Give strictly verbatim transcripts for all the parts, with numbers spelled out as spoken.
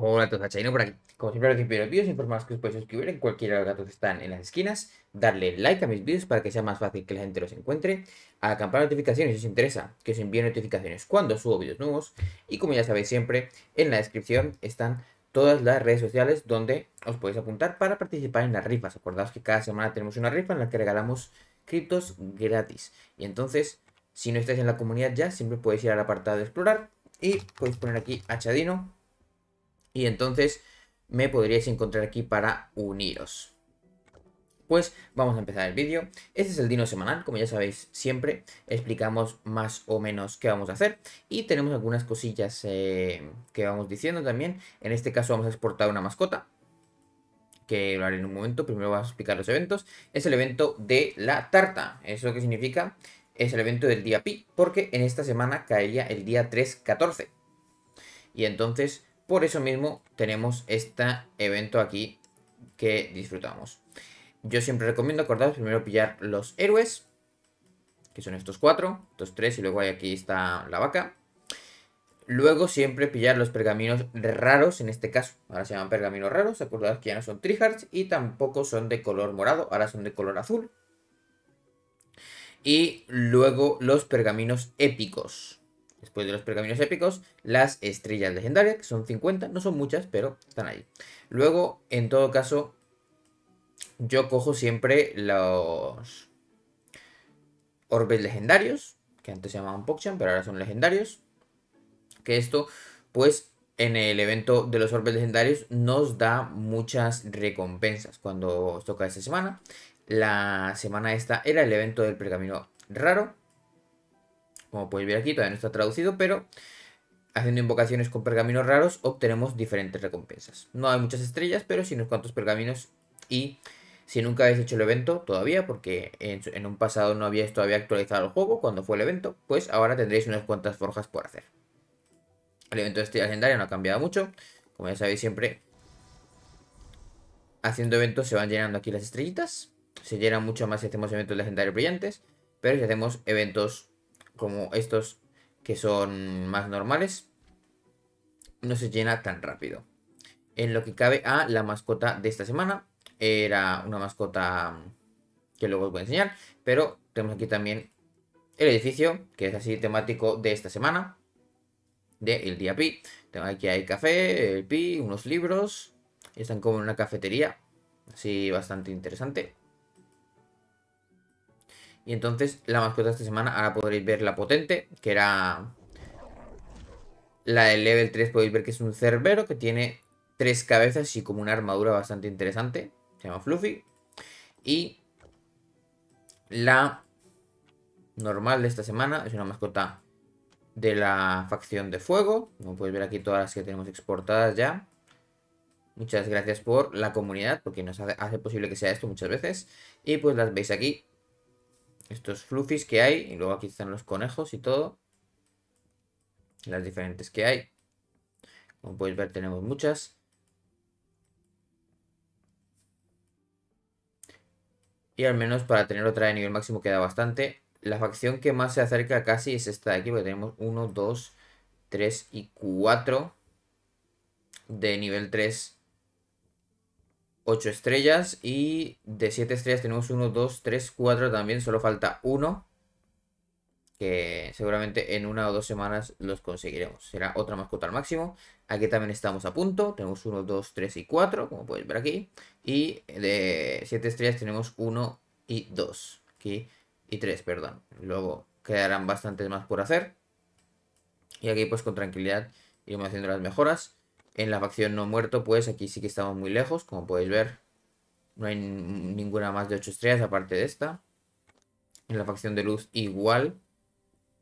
Hola a todos, Chadino por aquí. Como siempre, al principio de los vídeos, informaros que os podéis suscribir en cualquiera de los datos que están en las esquinas, darle like a mis vídeos para que sea más fácil que la gente los encuentre, a la campana de notificaciones si os interesa que os envíen notificaciones cuando subo vídeos nuevos, y como ya sabéis siempre, en la descripción están todas las redes sociales donde os podéis apuntar para participar en las rifas. Acordaos que cada semana tenemos una rifa en la que regalamos criptos gratis, y entonces, si no estáis en la comunidad ya, siempre podéis ir al apartado de explorar y podéis poner aquí a Chadino. Y entonces me podríais encontrar aquí para uniros. Pues vamos a empezar el vídeo. Este es el Dino semanal, como ya sabéis siempre. Explicamos más o menos qué vamos a hacer. Y tenemos algunas cosillas eh, que vamos diciendo también. En este caso vamos a exportar una mascota, que lo haré en un momento. Primero vamos a explicar los eventos. Es el evento de la tarta. ¿Eso qué significa? Es el evento del día pi, porque en esta semana caería el día tres catorce. Y entonces, por eso mismo tenemos este evento aquí que disfrutamos. Yo siempre recomiendo, acordaros, primero pillar los héroes, que son estos cuatro, estos tres, y luego aquí está la vaca. Luego siempre pillar los pergaminos raros, en este caso. Ahora se llaman pergaminos raros, acordaros que ya no son tryhards y tampoco son de color morado, ahora son de color azul. Y luego los pergaminos épicos. Después de los pergaminos épicos, las estrellas legendarias, que son cincuenta, no son muchas, pero están ahí. Luego, en todo caso, yo cojo siempre los orbes legendarios, que antes se llamaban Pokchamp, pero ahora son legendarios. Que esto, pues, en el evento de los orbes legendarios nos da muchas recompensas cuando os toca esta semana. La semana esta era el evento del pergamino raro. Como podéis ver aquí, todavía no está traducido, pero haciendo invocaciones con pergaminos raros obtenemos diferentes recompensas. No hay muchas estrellas, pero sí unos cuantos pergaminos. Y si nunca habéis hecho el evento todavía, porque en, en un pasado no habíais todavía actualizado el juego cuando fue el evento, pues ahora tendréis unas cuantas forjas por hacer. El evento de estrella legendaria no ha cambiado mucho. Como ya sabéis siempre, haciendo eventos se van llenando aquí las estrellitas. Se llenan mucho más si hacemos eventos legendarios brillantes, pero si hacemos eventos como estos que son más normales, no se llena tan rápido. En lo que cabe a la mascota de esta semana, era una mascota que luego os voy a enseñar, pero tenemos aquí también el edificio, que es así temático de esta semana, del día pi. Tengo aquí hay café, el pi, unos libros, están como en una cafetería, así bastante interesante. Y entonces la mascota de esta semana, ahora podréis ver la potente, que era la del level tres, podéis ver que es un cerbero que tiene tres cabezas y como una armadura bastante interesante. Se llama Fluffy. Y la normal de esta semana es una mascota de la facción de fuego. Como podéis ver aquí todas las que tenemos exportadas ya. Muchas gracias por la comunidad, porque nos hace, hace posible que sea esto muchas veces. Y pues las veis aquí. Estos fluffies que hay, y luego aquí están los conejos y todo. Las diferentes que hay. Como podéis ver, tenemos muchas. Y al menos para tener otra de nivel máximo queda bastante. La facción que más se acerca casi es esta de aquí, porque tenemos uno, dos, tres y cuatro de nivel tres. ocho estrellas, y de siete estrellas tenemos uno, dos, tres, cuatro también, solo falta uno, que seguramente en una o dos semanas los conseguiremos. Será otra mascota al máximo. Aquí también estamos a punto, tenemos uno, dos, tres y cuatro, como podéis ver aquí, y de siete estrellas tenemos uno y dos, aquí y tres, perdón. Luego quedarán bastantes más por hacer, y aquí pues con tranquilidad iremos haciendo las mejoras. En la facción no muerto, pues aquí sí que estamos muy lejos, como podéis ver. No hay ninguna más de ocho estrellas, aparte de esta. En la facción de luz igual.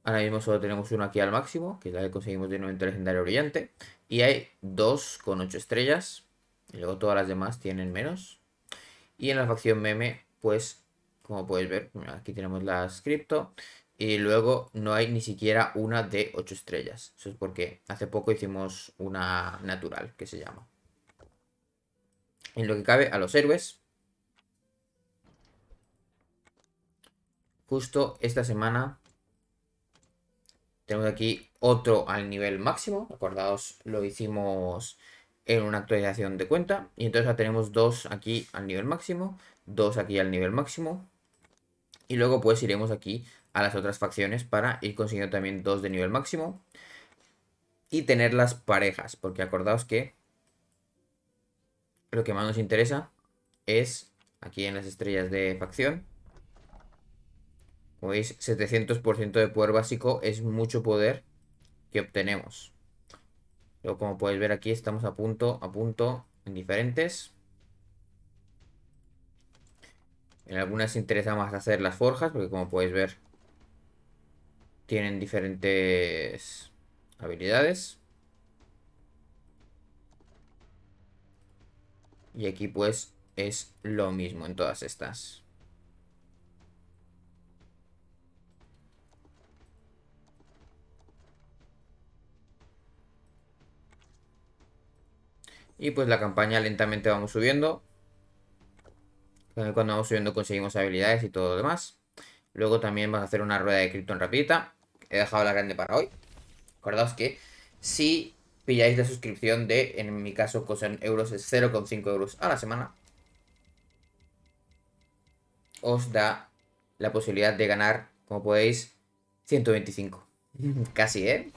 Ahora mismo solo tenemos uno aquí al máximo, que es la que conseguimos de un evento legendario brillante. Y hay dos con ocho estrellas. Y luego todas las demás tienen menos. Y en la facción meme, pues, como podéis ver, aquí tenemos las cripto. Y luego no hay ni siquiera una de ocho estrellas. Eso es porque hace poco hicimos una natural, que se llama. En lo que cabe a los héroes, justo esta semana tenemos aquí otro al nivel máximo. Acordaos, lo hicimos en una actualización de cuenta. Y entonces ya tenemos dos aquí al nivel máximo, dos aquí al nivel máximo. Y luego pues iremos aquí a las otras facciones para ir consiguiendo también dos de nivel máximo. Y tener las parejas, porque acordaos que lo que más nos interesa es aquí en las estrellas de facción. Como veis, setecientos por ciento de poder básico es mucho poder que obtenemos. Luego, como podéis ver aquí, estamos a punto, a punto en diferentes. En algunas interesa más hacer las forjas, porque como podéis ver, tienen diferentes habilidades. Y aquí pues es lo mismo en todas estas. Y pues la campaña lentamente vamos subiendo. Cuando vamos subiendo conseguimos habilidades y todo lo demás. Luego también vamos a hacer una rueda de Crypton rapidita. He dejado la grande para hoy. Acordaos que si pilláis la suscripción de, en mi caso, con euros es cero coma cinco euros a la semana, os da la posibilidad de ganar, como podéis, ciento veinticinco. Casi, ¿eh?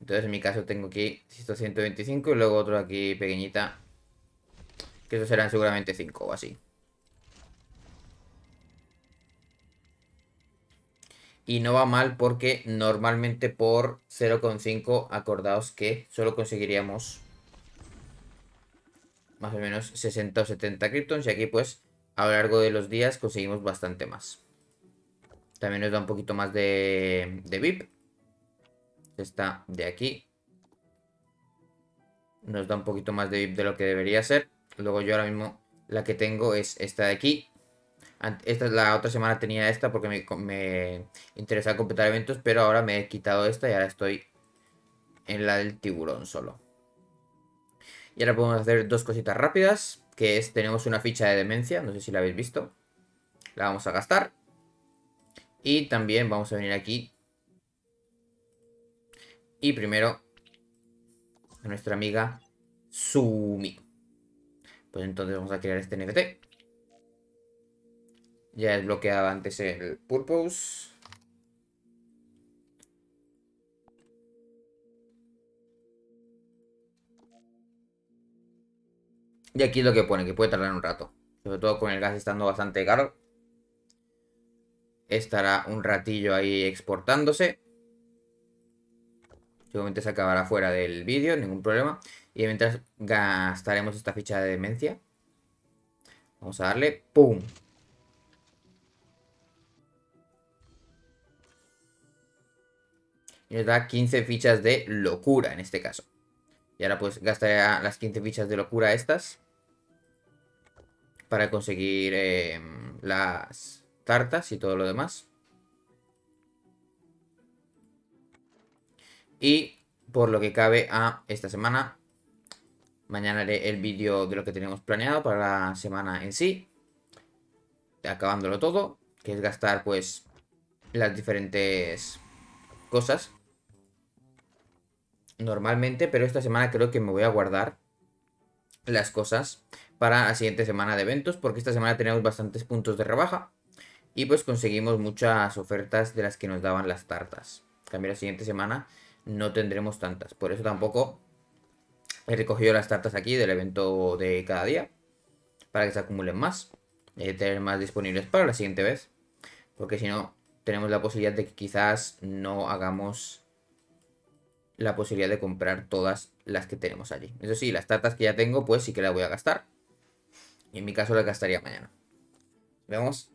Entonces en mi caso tengo aquí ciento veinticinco y luego otro aquí pequeñita, que eso serán seguramente cinco o así. Y no va mal porque normalmente por cero coma cinco acordaos que solo conseguiríamos más o menos sesenta o setenta Cryptons. Y aquí pues a lo largo de los días conseguimos bastante más. También nos da un poquito más de, de V I P. Esta de aquí nos da un poquito más de V I P de lo que debería ser. Luego yo ahora mismo la que tengo es esta de aquí. Esta, la otra semana tenía esta porque me, me interesaba completar eventos, pero ahora me he quitado esta y ahora estoy en la del tiburón solo. Y ahora podemos hacer dos cositas rápidas, que es, tenemos una ficha de demencia, no sé si la habéis visto. La vamos a gastar. Y también vamos a venir aquí. Y primero a nuestra amiga Sumi. Pues entonces vamos a crear este N F T. Ya desbloqueaba antes el purpose. Y aquí es lo que pone, que puede tardar un rato. Sobre todo con el gas estando bastante caro. Estará un ratillo ahí exportándose. Seguramente se acabará fuera del vídeo, ningún problema. Y mientras gastaremos esta ficha de demencia. Vamos a darle. ¡Pum! Y nos da quince fichas de locura en este caso. Y ahora pues gastaré las quince fichas de locura estas. Para conseguir eh, las tartas y todo lo demás. Y por lo que cabe a esta semana. Mañana haré el vídeo de lo que tenemos planeado para la semana en sí. Acabándolo todo. Que es gastar pues las diferentes cosas normalmente, pero esta semana creo que me voy a guardar las cosas para la siguiente semana de eventos, porque esta semana tenemos bastantes puntos de rebaja y pues conseguimos muchas ofertas de las que nos daban las tartas. En cambio la siguiente semana no tendremos tantas, por eso tampoco he recogido las tartas aquí del evento de cada día, para que se acumulen más y tener más disponibles para la siguiente vez, porque si no tenemos la posibilidad de que quizás no hagamos la posibilidad de comprar todas las que tenemos allí. Eso sí, las tartas que ya tengo, pues sí que las voy a gastar. Y en mi caso las gastaría mañana. Vemos.